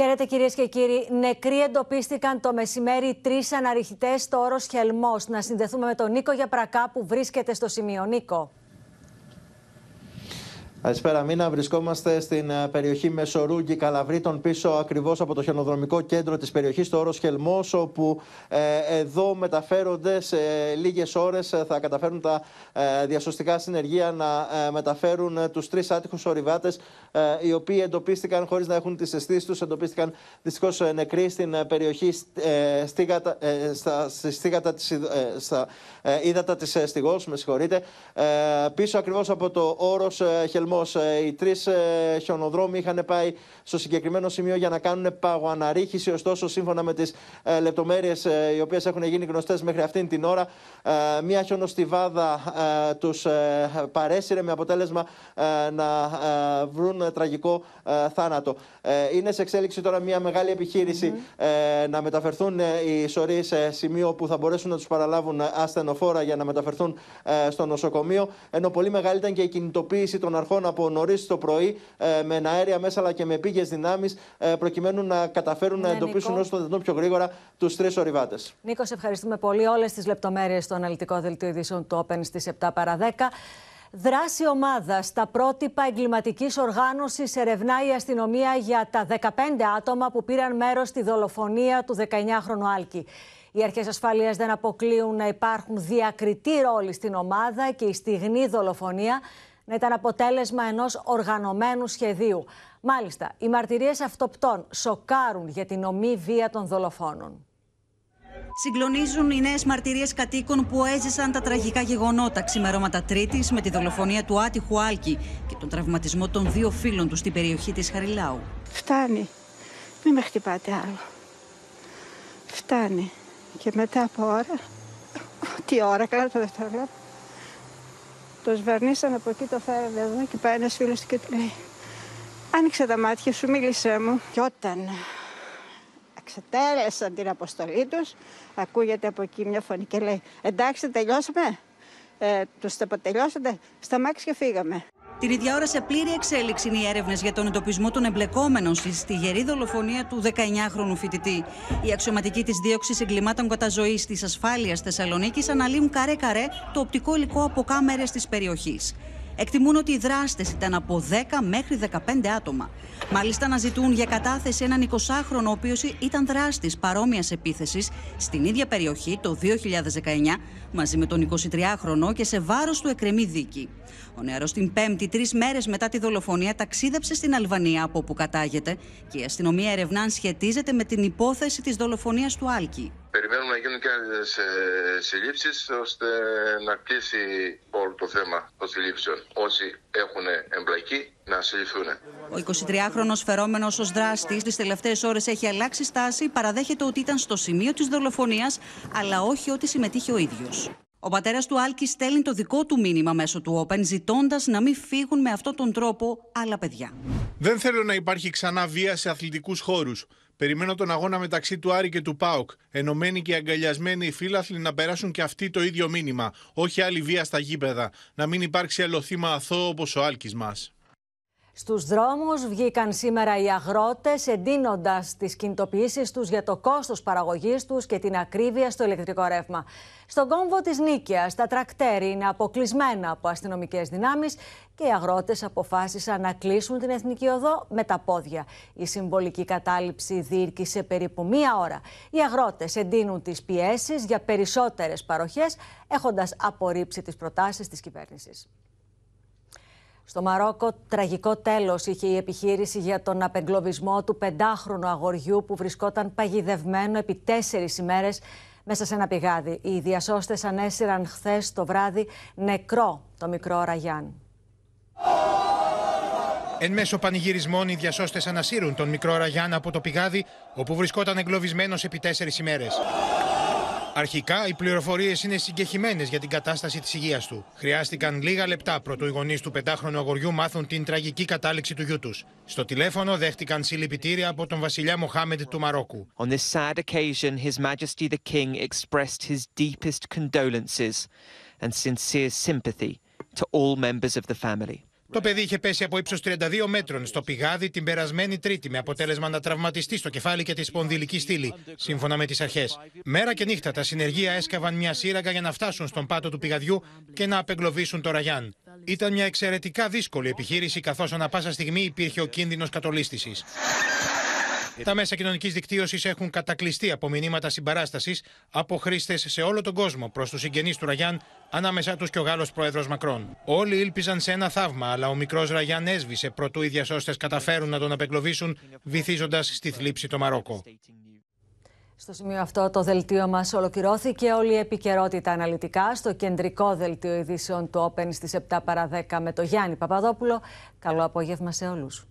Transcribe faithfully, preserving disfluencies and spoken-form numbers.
Χαίρετε κυρίες και κύριοι. Νεκροί εντοπίστηκαν το μεσημέρι τρεις αναρριχητές στο όρος Χελμός. Να συνδεθούμε με τον Νίκο Γιαπρακά που βρίσκεται στο σημείο. Νίκο. Καλησπέρα Μίνα, βρισκόμαστε στην περιοχή Μεσορούγκη Καλαβρίτων, πίσω ακριβώς από το χιονοδρομικό κέντρο της περιοχής, στο όρος Χελμός, όπου ε, εδώ μεταφέρονται σε λίγες ώρες, θα καταφέρουν τα ε, διασωστικά συνεργεία να ε, μεταφέρουν τους τρεις άτυχους ορειβάτες, ε, οι οποίοι εντοπίστηκαν χωρίς να έχουν τις αισθήσεις τους, εντοπίστηκαν δυστυχώς νεκροί στην περιοχή ε, στίγατα, ε, στα, στίγατα της, ε, στα ε, ύδατα της ε, Στιγός, με συγχωρείτε, ε, πίσω ακριβώς από το όρος ε, Χελμός. Οι τρεις χιονοδρόμοι είχαν πάει στο συγκεκριμένο σημείο για να κάνουν παγωαναρρίχηση. Ωστόσο, σύμφωνα με τις λεπτομέρειες οι οποίες έχουν γίνει γνωστές μέχρι αυτήν την ώρα, μια χιονοστιβάδα τους παρέσυρε με αποτέλεσμα να βρουν τραγικό θάνατο. Είναι σε εξέλιξη τώρα μια μεγάλη επιχείρηση mm-hmm. να μεταφερθούν οι σωροί σε σημείο που θα μπορέσουν να τους παραλάβουν ασθενοφόρα για να μεταφερθούν στο νοσοκομείο. Ενώ πολύ μεγάλη ήταν και η κινητοποίηση των αρχών από νωρίς το πρωί, με εναέρια μέσα αλλά και με πήγες δυνάμεις, προκειμένου να καταφέρουν ναι, να εντοπίσουν Νίκο. όσο το δυνατόν πιο γρήγορα τους τρεις ορειβάτες. Νίκο, σε ευχαριστούμε πολύ. Όλες τις λεπτομέρειες στο αναλυτικό δελτίο ειδήσεων του Open στις επτά παρά δέκα. Δράση ομάδα στα πρότυπα εγκληματικής οργάνωσης, ερευνά η αστυνομία για τα δεκαπέντε άτομα που πήραν μέρος στη δολοφονία του δεκαεννιάχρονου Άλκη. Οι αρχές ασφαλείας δεν αποκλείουν να υπάρχουν διακριτοί ρόλοι στην ομάδα και η στιγνή δολοφονία να ήταν αποτέλεσμα ενός οργανωμένου σχεδίου. Μάλιστα, οι μαρτυρίες αυτοπτών σοκάρουν για την ομή βία των δολοφόνων. Συγκλονίζουν οι νέες μαρτυρίες κατοίκων που έζησαν τα τραγικά γεγονότα ξημερώματα Τρίτης με τη δολοφονία του άτυχου Άλκη και τον τραυματισμό των δύο φίλων του στην περιοχή της Χαριλάου. Φτάνει. Μην με χτυπάτε άλλο. Φτάνει. Και μετά από ώρα, τι ώρα, κάνω το δευτερόλεπτο. Το σβερνίσαν από εκεί, το φέρευε εδώ και πάει ένας φίλος και του λέει «Άνοιξε τα μάτια σου, μίλησέ μου». Και όταν εξετέλεσαν την αποστολή τους, ακούγεται από εκεί μια φωνή και λέει «Εντάξει, τελειώσαμε, ε, τους τελειώσατε, σταμάξεις και φύγαμε». Την ίδια ώρα σε πλήρη εξέλιξη είναι οι έρευνες για τον εντοπισμό των εμπλεκόμενων στη στιγερή δολοφονία του δεκαεννιάχρονου φοιτητή. Οι αξιωματικοί της δίωξης εγκλημάτων κατά ζωής της ασφάλειας Θεσσαλονίκης αναλύουν καρέ-καρέ το οπτικό υλικό από κάμερες της περιοχής. Εκτιμούν ότι οι δράστες ήταν από δέκα μέχρι δεκαπέντε άτομα. Μάλιστα να ζητούν για κατάθεση έναν εικοσάχρονο ο οποίος ήταν δράστης παρόμοιας επίθεσης στην ίδια περιοχή το δύο χιλιάδες δεκαεννιά μαζί με τον εικοσιτριάχρονο και σε βάρος του εκκρεμεί δίκη. Ο νεαρός την Πέμπτη, τρεις μέρες μετά τη δολοφονία, ταξίδεψε στην Αλβανία από όπου κατάγεται και η αστυνομία ερευνά αν σχετίζεται με την υπόθεση της δολοφονίας του Άλκη. Περιμένουμε να γίνουν και άλλες συλλήψεις ώστε να κλείσει όλο το θέμα των συλλήψεων. Όσοι έχουν εμπλακεί να συλληφθούν. Ο εικοσιτριάχρονος φερόμενος ως δράστης τις τελευταίες ώρες έχει αλλάξει στάση, παραδέχεται ότι ήταν στο σημείο της δολοφονίας, αλλά όχι ότι συμμετείχε ο ίδιος. Ο πατέρας του Άλκη στέλνει το δικό του μήνυμα μέσω του Όπεν, ζητώντας να μην φύγουν με αυτόν τον τρόπο άλλα παιδιά. Δεν θέλω να υπάρχει ξανά βία σε αθλητικούς χώρους. Περιμένω τον αγώνα μεταξύ του Άρη και του ΠΑΟΚ. Ενωμένοι και αγκαλιασμένοι οι φίλαθλοι να περάσουν και αυτοί το ίδιο μήνυμα. Όχι άλλη βία στα γήπεδα. Να μην υπάρξει άλλο θύμα αθώο όπως ο Άλκης μας. Στους δρόμους βγήκαν σήμερα οι αγρότες, εντείνοντας τις κινητοποιήσεις τους για το κόστος παραγωγής τους και την ακρίβεια στο ηλεκτρικό ρεύμα. Στον κόμβο της Νίκαιας, τα τρακτέρι είναι αποκλεισμένα από αστυνομικές δυνάμεις και οι αγρότες αποφάσισαν να κλείσουν την εθνική οδό με τα πόδια. Η συμβολική κατάληψη διήρκησε περίπου μία ώρα. Οι αγρότες εντείνουν τις πιέσεις για περισσότερες παροχές, έχοντας απορρίψει τις προτάσεις της κυβέρνησης. Στο Μαρόκο, τραγικό τέλος είχε η επιχείρηση για τον απεγκλωβισμό του πεντάχρονου αγοριού που βρισκόταν παγιδευμένο επί τέσσερις ημέρες μέσα σε ένα πηγάδι. Οι διασώστες ανέσυραν χθες το βράδυ νεκρό το μικρό Ραγιάν. Εν μέσω πανηγυρισμών, οι διασώστες ανασύρουν τον μικρό Ραγιάν από το πηγάδι όπου βρισκόταν εγκλωβισμένος επί τέσσερις ημέρες. Αρχικά, οι πληροφορίες είναι συγκεχημένες για την κατάσταση της υγείας του. Χρειάστηκαν λίγα λεπτά προτού οι γονείς του πεντάχρονου αγοριού μάθουν την τραγική κατάληξη του γιού τους. Στο τηλέφωνο δέχτηκαν συλληπιτήρια από τον βασιλιά Μοχάμεντ του Μαρόκου. On this sad occasion, His Majesty the King expressed his deepest condolences and sincere sympathy to all members of the family. Το παιδί είχε πέσει από ύψος τριάντα δύο μέτρων στο πηγάδι την περασμένη Τρίτη, με αποτέλεσμα να τραυματιστεί στο κεφάλι και τη σπονδυλική στήλη, σύμφωνα με τις αρχές. Μέρα και νύχτα τα συνεργεία έσκαβαν μια σύραγγα για να φτάσουν στον πάτο του πηγαδιού και να απεγκλωβίσουν το Ραγιάν. Ήταν μια εξαιρετικά δύσκολη επιχείρηση, καθώς ανα πάσα στιγμή υπήρχε ο κίνδυνος κατολίσθησης. Τα μέσα κοινωνικής δικτύωσης έχουν κατακλειστεί από μηνύματα συμπαράστασης από χρήστες σε όλο τον κόσμο προς τους συγγενείς του Ραγιάν, ανάμεσά τους και ο Γάλλος πρόεδρος Μακρόν. Όλοι ήλπιζαν σε ένα θαύμα, αλλά ο μικρός Ραγιάν έσβησε προτού οι διασώστες καταφέρουν να τον απεγκλωβίσουν, βυθίζοντας στη θλίψη το Μαρόκο. Στο σημείο αυτό το δελτίο μας ολοκληρώθηκε. Όλη η επικαιρότητα αναλυτικά στο κεντρικό δελτίο ειδήσεων του Όπεν στις επτά παρά δέκα με τον Γιάννη Παπαδόπουλο. Καλό απόγευμα σε όλους.